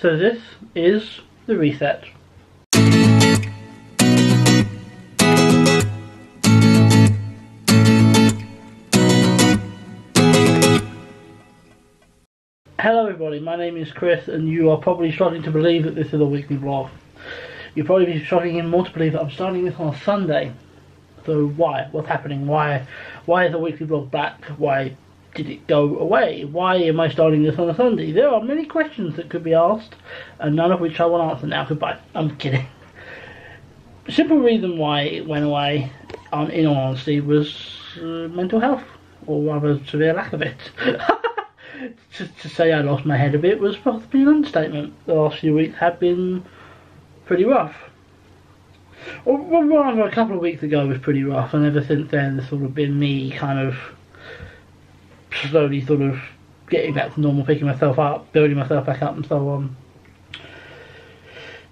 So this is the reset. Hello everybody, my name is Chris and you are probably starting to believe that this is a weekly vlog. You'll probably be starting even more to believe that I'm starting this on a Sunday. So why? What's happening? Why is the weekly vlog back? Why did it go away? Why am I starting this on a Sunday? There are many questions that could be asked and none of which I will answer now. Goodbye. I'm kidding. Simple reason why it went away, in all honesty, was mental health, or rather severe lack of it. To say I lost my head a bit was possibly an understatement. The last few weeks have been pretty rough. Or rather, a couple of weeks ago was pretty rough, and ever since then there's sort of been me kind of slowly sort of getting back to normal, picking myself up, building myself back up and so on.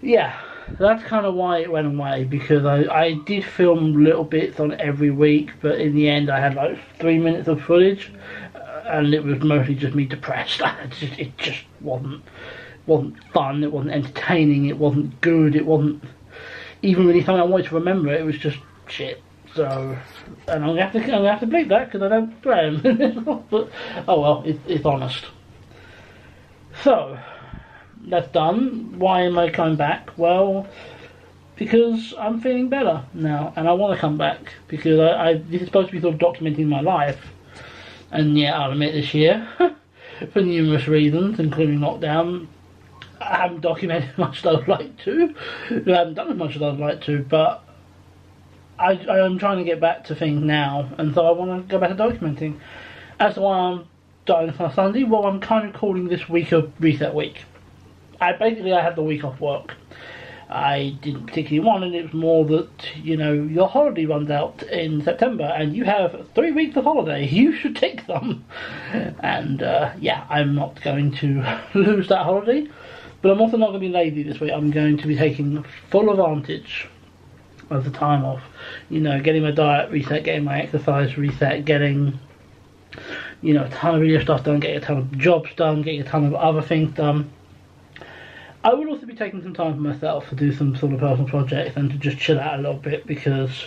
Yeah, that's kind of why it went away, because I did film little bits on every week, but in the end I had like 3 minutes of footage and it was mostly just me depressed. It just wasn't fun, it wasn't entertaining, it wasn't good, it wasn't even really something I wanted to remember. It was just shit. So, and I'm gonna have to bleep that because I don't plan. But oh well, it's honest. So that's done. Why am I coming back? Well, because I'm feeling better now, and I want to come back because this is supposed to be sort of documenting my life. And yeah, I'll admit this year, for numerous reasons, including lockdown, I haven't documented much that I'd like to. I haven't done as much as I'd like to, but I'm trying to get back to things now, and so I want to go back to documenting. As to why I'm starting this on Sunday, well, I'm kind of calling this week a reset week. I had the week off work. I didn't particularly want it. It was more that, you know, your holiday runs out in September and you have 3 weeks of holiday. You should take them. And yeah, I'm not going to lose that holiday, but I'm also not going to be lazy this week. I'm going to be taking full advantage of the time off, you know, getting my diet reset, getting my exercise reset, getting, you know, a ton of video stuff done, getting a ton of jobs done, getting a ton of other things done. I will also be taking some time for myself to do some sort of personal projects and to just chill out a little bit, because,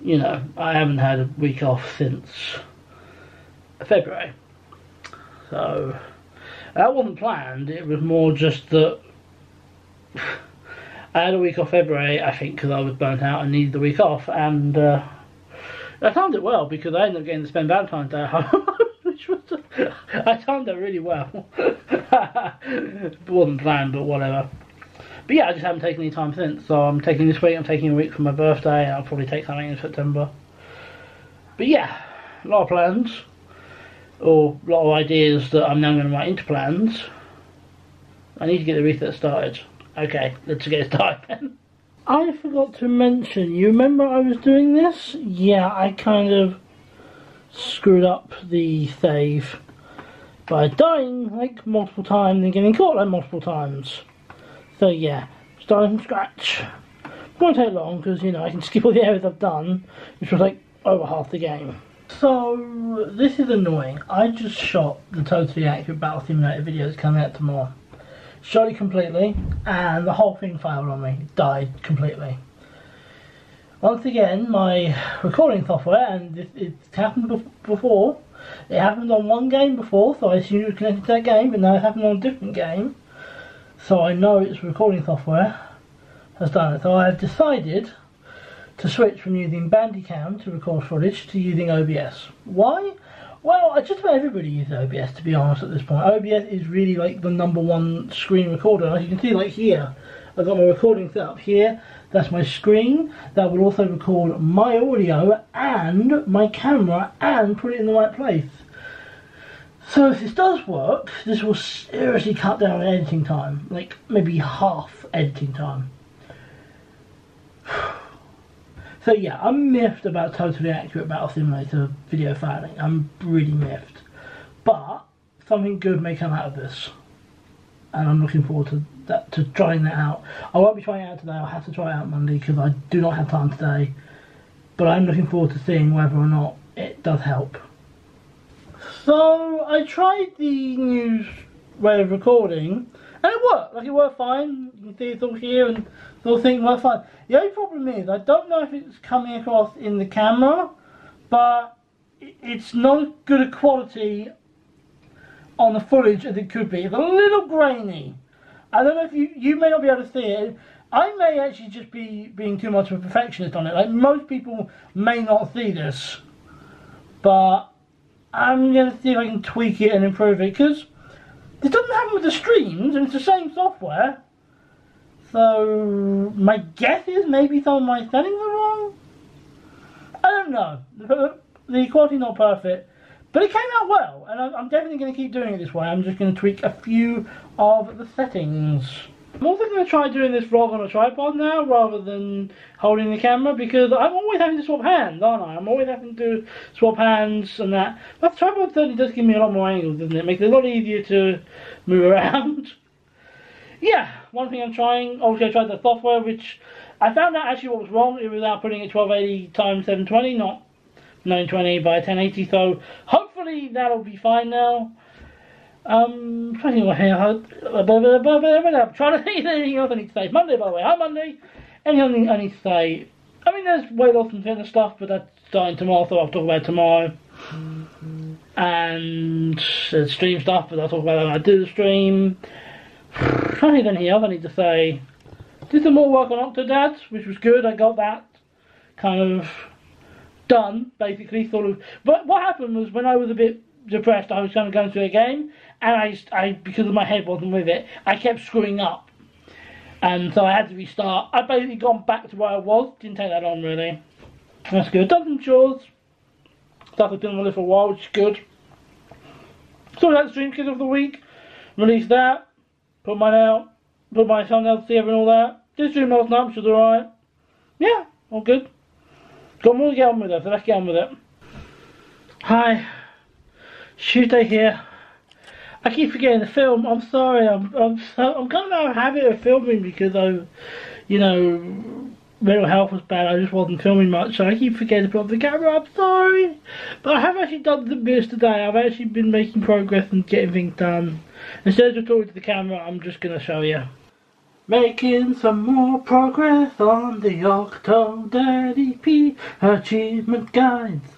you know, I haven't had a week off since February. So that wasn't planned, it was more just that I had a week off February, I think, because I was burnt out and needed the week off, and I timed it well because I ended up getting to spend Valentine's Day at home, which was, I timed it really well. It wasn't planned, but whatever. But yeah, I just haven't taken any time since, so I'm taking this week, I'm taking a week for my birthday, and I'll probably take something in September. But yeah, a lot of plans, or a lot of ideas that I'm now going to write into plans. I need to get the reset started. Okay, let's get started then. I forgot to mention, you remember I was doing this? Yeah, I kind of screwed up the save by dying like multiple times and getting caught like multiple times. So yeah, starting from scratch. It won't take long because, you know, I can skip all the areas I've done, which was like over half the game. So this is annoying. I just shot the totally accurate Battle Simulator video that's coming out tomorrow. Shot it completely, and the whole thing failed on me. It died completely. Once again, my recording software, and it's happened before. It happened on one game before, so I assumed it was connected to that game, but now it happened on a different game. So I know its recording software has done it. So I have decided to switch from using Bandicam to record footage to using OBS. Why? Well, just about everybody uses OBS, to be honest, at this point. OBS is really like the #1 screen recorder. As you can see, like here, I've got my recording set up here. That's my screen. That will also record my audio and my camera and put it in the right place. So if this does work, this will seriously cut down on editing time. Like, maybe half editing time. So yeah, I'm miffed about totally accurate Battle Simulator video failing. I'm really miffed. But something good may come out of this. And I'm looking forward to that, to trying that out. I won't be trying it out today, I'll have to try it out Monday because I do not have time today. But I'm looking forward to seeing whether or not it does help. So I tried the new way of recording And it worked. Like, it worked fine. You can see it's all here and the whole thing worked fine. The only problem is, I don't know if it's coming across in the camera, but it's not as good a quality on the footage as it could be. It's a little grainy. I don't know if you may not be able to see it. I may actually just be being too much of a perfectionist on it. Like, most people may not see this, but I'm going to see if I can tweak it and improve it, because it doesn't happen with the streams, and it's the same software. So my guess is maybe some of my settings are wrong. I don't know. The quality's not perfect, but it came out well, and I'm definitely going to keep doing it this way. I'm just going to tweak a few of the settings. I'm also going to try doing this vlog on a tripod now rather than holding the camera, because I'm always having to swap hands, aren't I? I'm always having to swap hands and that. But the tripod certainly does give me a lot more angles, doesn't it? It makes it a lot easier to move around. Yeah, one thing I'm trying, obviously I tried the software, which I found out actually what was wrong. It was out putting it 1280x720, not 920x1080, so hopefully that'll be fine now. Anyway, I'm trying to think anything else I need to say. Monday, by the way, hi Monday. Anything I need to say? I mean, there's way lots and thinner stuff, but that's starting tomorrow, so I'll talk about it tomorrow. And there's stream stuff, but I'll talk about it when I do the stream. I'm trying to think anything else I need to say. Did some more work on Octodad, which was good. I got that kind of done, basically, sort of. But what happened was, when I was a bit depressed, I was kind of going through a game, and I because my head wasn't with it, I kept screwing up, and so I had to restart. I basically gone back to where I was. Didn't take that on really. That's good. Done some chores. Stuff I've been on the list for a while, which is good. So that's Dream Kids of the week. Released that. Put mine out. Put my thumbnails together and all that. Did stream last night, which was alright. Yeah, all good. Got more to get on with it, so let's get on with it. Hi. Shooter here. I keep forgetting to film. I'm sorry. I'm kind of out of habit of filming because mental health was bad. I just wasn't filming much, so I keep forgetting to put up the camera. I'm sorry, but I have actually done some bits today. I've actually been making progress and getting things done. Instead of talking to the camera, I'm just gonna show you. Making some more progress on the Octodad EP achievement guides.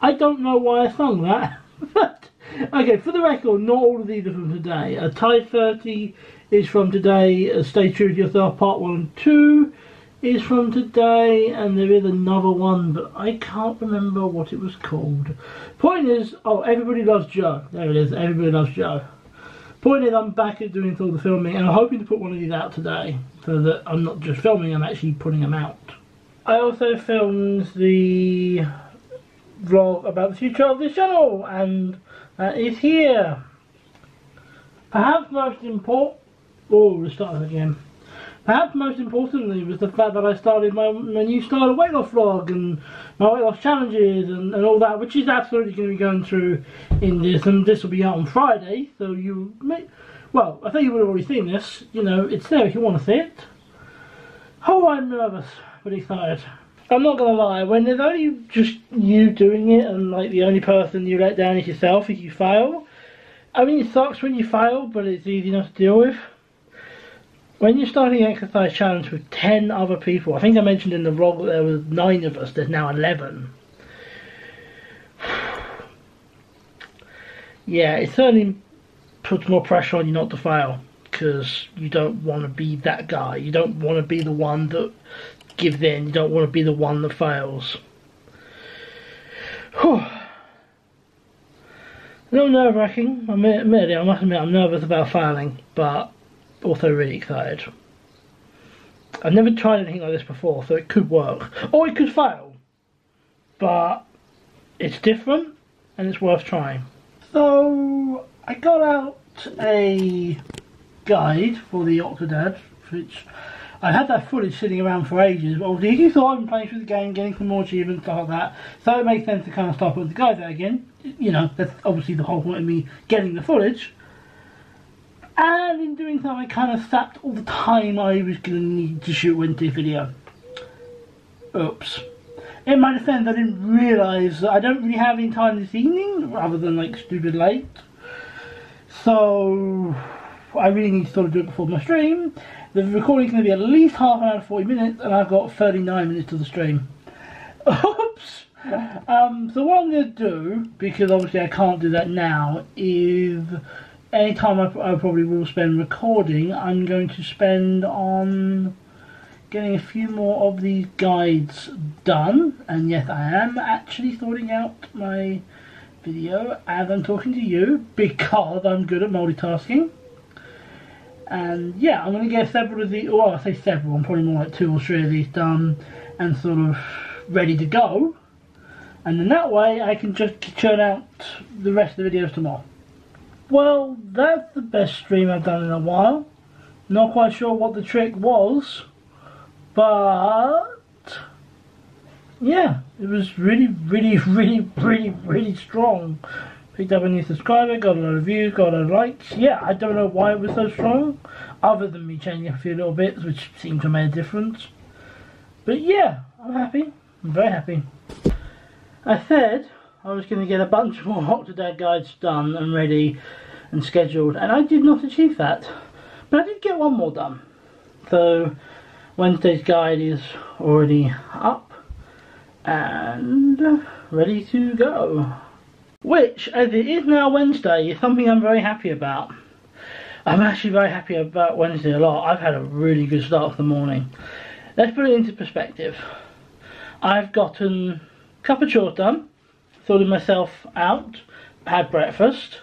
I don't know why I sung that. But, okay, for the record, not all of these are from today. Type 30 is from today, Stay True to Yourself Part 1 and 2 is from today, and there is another one, but I can't remember what it was called. Point is, oh, Everybody Loves Joe. There it is, Everybody Loves Joe. Point is, I'm back at doing all the filming, and I'm hoping to put one of these out today, so that I'm not just filming, I'm actually putting them out. I also filmed the vlog about the future of this channel, and that is here. Perhaps most importantly was the fact that I started my new style of weight loss vlog and my weight loss challenges and all that, which is absolutely going to be going through in this, and this will be out on Friday, so you may, well, I think you would have already seen this, you know, it's there if you want to see it. Oh, I'm nervous but excited. I'm not gonna lie, when there's only just you doing it and like the only person you let down is yourself if you fail. I mean, it sucks when you fail, but it's easy enough to deal with. When you're starting an exercise challenge with 10 other people, I think I mentioned in the vlog that there was 9 of us, there's now 11. Yeah, it certainly puts more pressure on you not to fail, because you don't want to be that guy. You don't want to be the one that gives in. You don't want to be the one that fails. Whew. A little nerve-wracking. I must admit, I'm nervous about failing, but also really excited. I've never tried anything like this before, so it could work or it could fail, but it's different and it's worth trying. So I got out a guide for the Octodad, which I had that footage sitting around for ages, but obviously you saw I've been playing through the game, getting some more achievements, stuff like that, so it makes sense to kind of start putting the guide there again. You know, that's obviously the whole point of me getting the footage. And in doing so, I kind of sapped all the time I was going to need to shoot Wednesday's video. Oops. In my defense, I didn't realise that I don't really have any time this evening, rather than like stupid late. So I really need to sort of do it before my stream. The recording's going to be at least half an hour to 40 minutes, and I've got 39 minutes to the stream. Oops! So what I'm going to do, because obviously I can't do that now, is any time I probably will spend recording, I'm going to spend on getting a few more of these guides done. And yes, I am actually sorting out my video as I'm talking to you, because I'm good at multitasking. And yeah, I'm going to get several of these, well, I say several, I'm probably more like 2 or 3 of these done and sort of ready to go. And then that way I can just churn out the rest of the videos tomorrow. Well, that's the best stream I've done in a while. Not quite sure what the trick was, but yeah, it was really strong. Picked up a new subscriber, got a lot of views, got a lot of likes. Yeah, I don't know why it was so strong, other than me changing a few little bits, which seemed to make a difference. But yeah, I'm happy. I'm very happy. I said I was going to get a bunch more Octodad guides done and ready and scheduled, and I did not achieve that. But I did get one more done. So Wednesday's guide is already up and ready to go. Which, as it is now Wednesday, is something I'm very happy about. I'm actually very happy about Wednesday a lot. I've had a really good start to the morning. Let's put it into perspective. I've gotten cup of chores done, sorted myself out, had breakfast,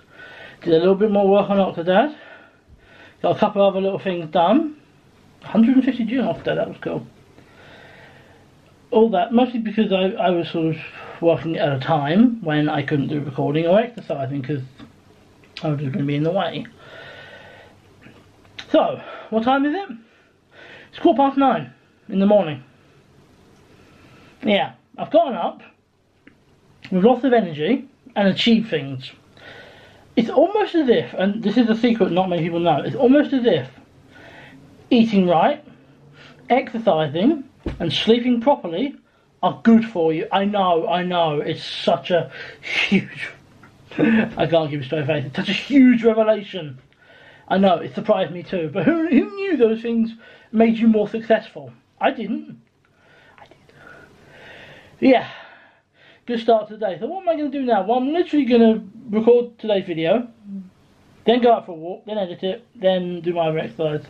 did a little bit more work on Octodad, got a couple of other little things done, 150 G on Octodad, that was cool. All that, mostly because I was sort of working at a time when I couldn't do recording or exercising because I was just going to be in the way. So, what time is it? It's 9:15 in the morning. Yeah, I've gotten up with lots of energy and achieved things. It's almost as if, and this is a secret not many people know, it's almost as if eating right, exercising and sleeping properly are good for you. I know, it's such a huge I can't keep a straight face, it's such a huge revelation. I know, it surprised me too, but who knew those things made you more successful? I didn't. I did. Yeah, good start today. So what am I going to do now? Well, I'm literally going to record today's video, then go out for a walk, then edit it, then do my other exercise.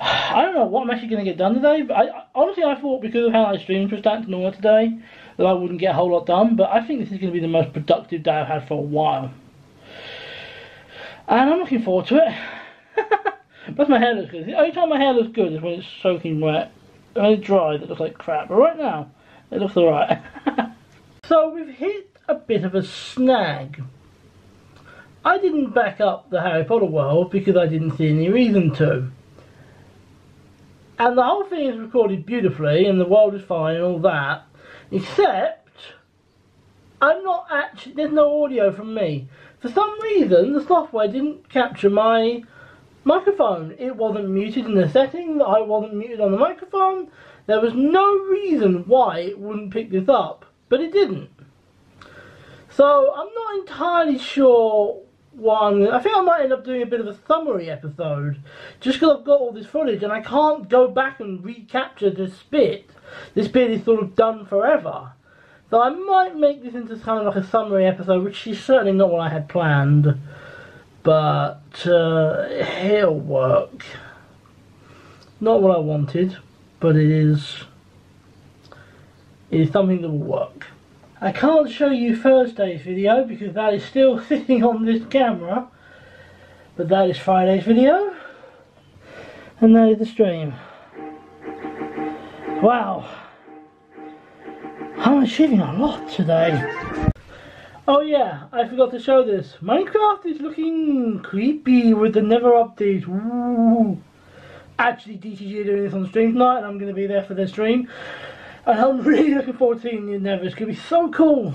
I don't know what I'm actually going to get done today, but honestly I thought, because of how I streamed for Stats and all that today, that I wouldn't get a whole lot done, but I think this is going to be the most productive day I've had for a while. And I'm looking forward to it. Plus my hair looks good. The only time my hair looks good is when it's soaking wet. When it's dry, it looks like crap, but right now, it looks alright. So we've hit a bit of a snag. I didn't back up the Harry Potter world because I didn't see any reason to. And the whole thing is recorded beautifully and the world is fine and all that, except I'm not actually, there's no audio from me. For some reason the software didn't capture my microphone. It wasn't muted in the setting, I wasn't muted on the microphone. There was no reason why it wouldn't pick this up, but it didn't. So I'm not entirely sure. I think I might end up doing a bit of a summary episode, just because I've got all this footage and I can't go back and recapture this bit. This bit is sort of done forever. So I might make this into kind of like a summary episode, which is certainly not what I had planned, but it'll work. Not what I wanted, but it is something that will work. I can't show you Thursday's video because that is still sitting on this camera, but that is Friday's video, and that is the stream. Wow, I'm achieving a lot today. Oh yeah, I forgot to show this. Minecraft is looking creepy with the never update. Ooh. Actually, DTG are doing this on stream tonight and I'm going to be there for their stream. And I'm really looking forward to seeing the endeavour, it's going to be so cool!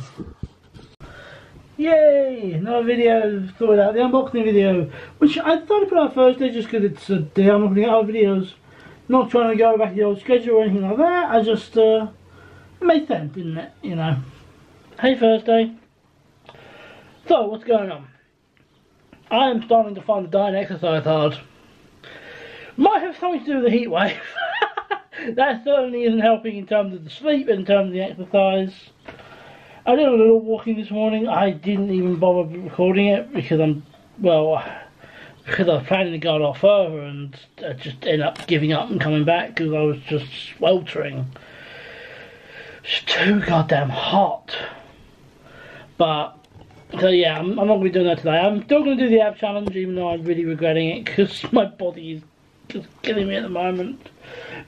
Yay! Another video sorted out, the unboxing video, which I decided to put out Thursday just because it's a day I'm looking at other videos. Not trying to go back to the old schedule or anything like that, I just, it made sense, didn't it? You know. Hey Thursday! So, what's going on? I am starting to find the dying exercise hard. Might have something to do with the heat wave. That certainly isn't helping in terms of the sleep, in terms of the exercise. I did a little walking this morning. I didn't even bother recording it because because I was planning to go a lot further, and I just ended up giving up and coming back because I was just sweltering. It's too goddamn hot. But so yeah, I'm not going to be doing that today. I'm still going to do the ab challenge, even though I'm really regretting it because my body is just killing me at the moment.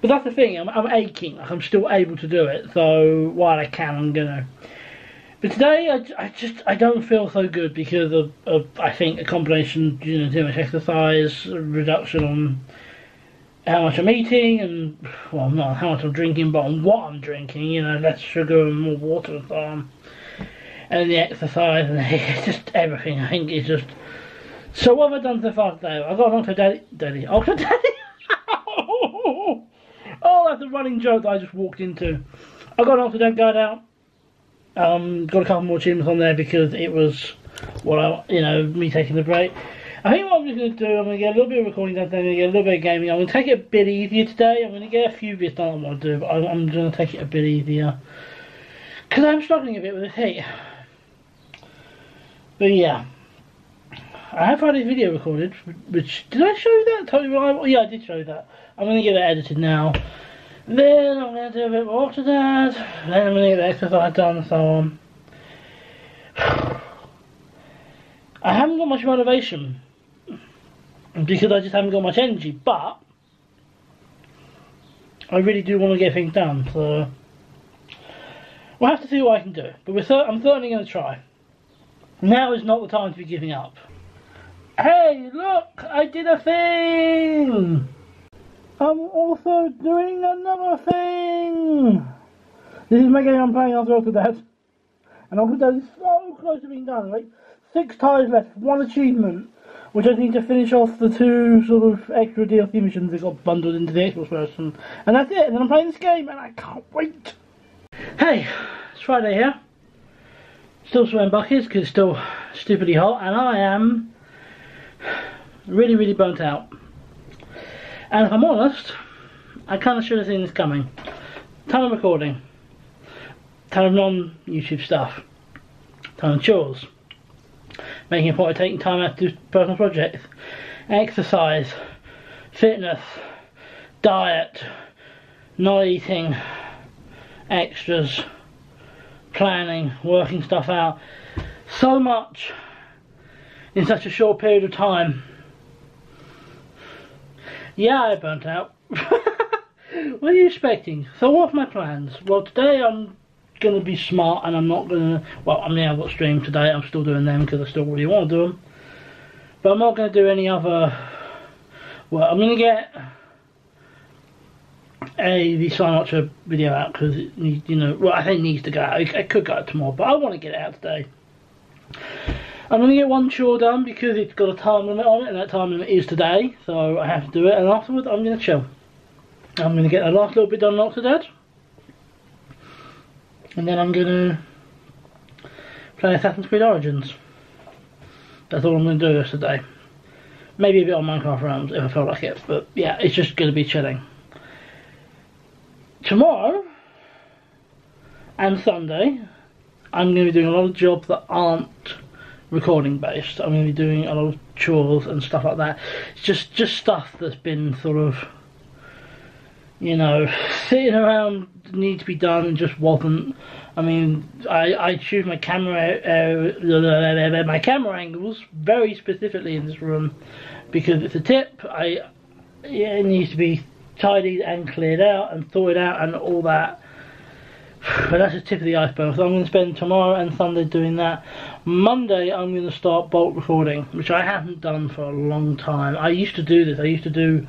But that's the thing, I'm aching. Like, I'm still able to do it, so while I can, I'm gonna. But today, I don't feel so good because of I think a combination, too much exercise, a reduction on how much I'm eating, and well, not how much I'm drinking, but on what I'm drinking. Less sugar and more water and so on. And the exercise and just everything. I think it's just. So what have I done so far today? I've got an Octodaddy. Oh, that's a running joke that I just walked into. I got an Octodad guide out. Got a couple more achievements on there because it was, me taking the break. I think what I'm just going to do, I'm going to get a little bit of recording done today, I'm going to get a little bit of gaming. I'm going to take it a bit easier today. I'm going to get a few bits done I want to do, but I'm going to take it a bit easier. Because I'm struggling a bit with the heat. But yeah. I have had a video recorded, which, did I show you that? Totally Reliable? Yeah, I did show you that. I'm going to get it edited now. Then I'm going to do a bit more to that. Then I'm going to get the exercise done and so on. I haven't got much motivation. Because I just haven't got much energy, but I really do want to get things done, so we'll have to see what I can do. But I'm certainly going to try. Now is not the time to be giving up. Hey, look! I did a thing! I'm also doing another thing! This is my game I'm playing after Octodad. And Octodad is so close to being done. Like, 6 ties left, 1 achievement. Which I need to finish off the 2 sort of extra DLC missions that got bundled into the Xbox version. And that's it, and then I'm playing this game and I can't wait! Hey, it's Friday here. Still sweating buckets because it's still stupidly hot, and I am really, really burnt out. And if I'm honest, I kind of should have seen this coming. Ton of recording, ton of non-YouTube stuff, ton of chores, making a point of taking time out to do personal projects, exercise, fitness, diet, not eating, extras, planning, working stuff out. So much in such a short period of time. Yeah, I burnt out. What are you expecting? So what are my plans? Well, today I'm going to be smart and I'm not going to... Well, I've got stream today. I'm still doing them because I still really want to do them. But I'm not going to do any other... Well, I'm going to get the Sinatra video out because it needs, well, I think it needs to go out. It could go out tomorrow, but I want to get it out today. I'm going to get one chore done because it's got a time limit on it, and that time limit is today, so I have to do it, and afterwards I'm going to chill. I'm going to get the last little bit done on Octodad, and then I'm going to play Assassin's Creed Origins. That's all I'm going to do today. Maybe a bit on Minecraft Realms if I feel like it, but yeah, it's just going to be chilling. Tomorrow and Sunday I'm going to be doing a lot of jobs that aren't recording based. I'm going to be doing a lot of chores and stuff like that. It's just stuff that's been sort of, sitting around, need to be done and just wasn't. I choose my camera angles very specifically in this room because it's a tip. It needs to be tidied and cleared out and thawed out and all that. But that's the tip of the iceberg, so I'm going to spend tomorrow and Sunday doing that. Monday I'm going to start bulk recording, which I haven't done for a long time. I used to do this, I used to do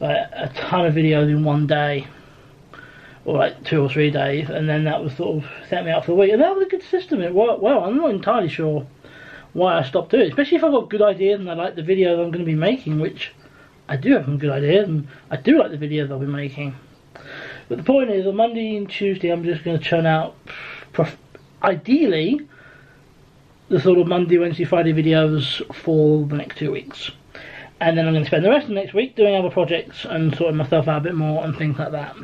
like a ton of videos in one day, or like 2 or 3 days, and then that was sort of set me up for the week. And that was a good system, it worked well. I'm not entirely sure why I stopped doing it, especially if I've got good ideas and I like the videos I'm going to be making, which I do have some good ideas, and I do like the videos I'll be making. But the point is, on Monday and Tuesday, I'm just going to churn out, ideally, the sort of Monday, Wednesday, Friday videos for the next 2 weeks. And then I'm going to spend the rest of the next week doing other projects and sorting myself out a bit more and things like that.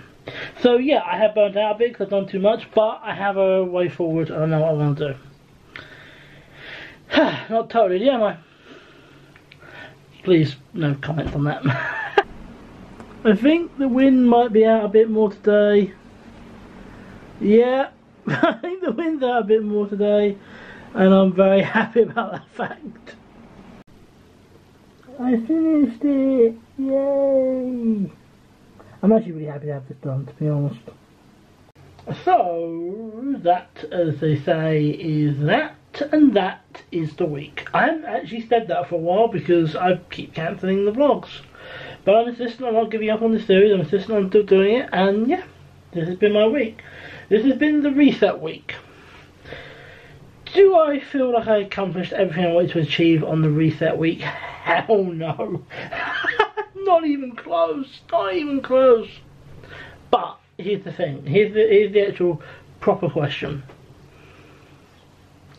So yeah, I have burnt out a bit because I've done too much, but I have a way forward and I know what I want to do. Not totally DIY. Please, no comments on that. I think the wind might be out a bit more today. Yeah, I think the wind's out a bit more today, and I'm very happy about that fact. I finished it! Yay! I'm actually really happy to have this done, to be honest. So, that, as they say, is that, and that is the week. I haven't actually said that for a while because I keep cancelling the vlogs. But I'm insisting on not giving up on the series, I'm insisting on still doing it, and yeah, this has been my week. This has been the reset week. Do I feel like I accomplished everything I wanted to achieve on the reset week? Hell no. Not even close. Not even close. But here's the thing. Here's the actual proper question.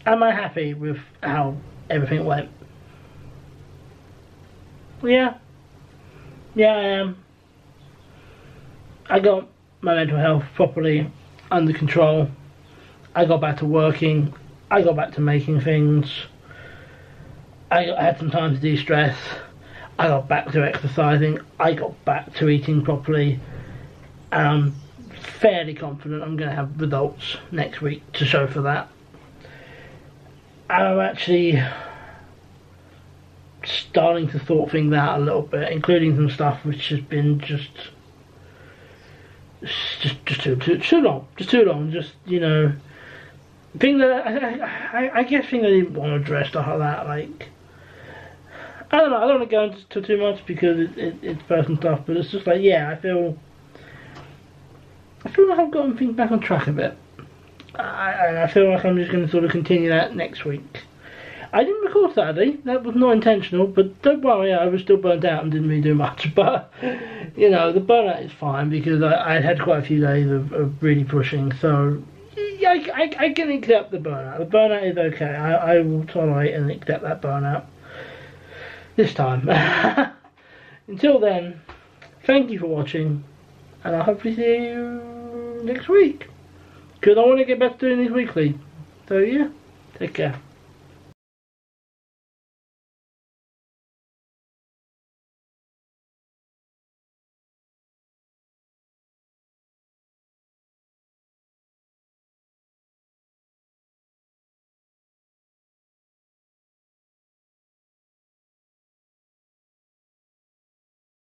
Am I happy with how everything went? Yeah. Yeah, I am. I got my mental health properly under control. I got back to working. I got back to making things. I had some time to de-stress. I got back to exercising. I got back to eating properly. And I'm fairly confident I'm going to have results next week to show for that. And I'm actually starting to sort things out a little bit, including some stuff which has been just too long. Just, you know, thing that I guess thing I didn't want to address, stuff like that. Like, I don't know, I don't want to go into too much because it's personal stuff, but it's just like, yeah, I feel like I've gotten things back on track a bit, and I feel like I'm just going to sort of continue that next week. I didn't record Saturday, that was not intentional, but don't worry, I was still burnt out and didn't really do much, but you know, the burnout is fine because I had quite a few days of really pushing, so I can accept the burnout. The burnout is okay. I will tolerate and accept that burnout this time. Until then, thank you for watching, and I'll hopefully see you next week, because I want to get back to doing this weekly. So yeah, take care.